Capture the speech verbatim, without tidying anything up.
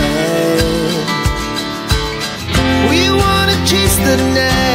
mine. We wanna chase the night.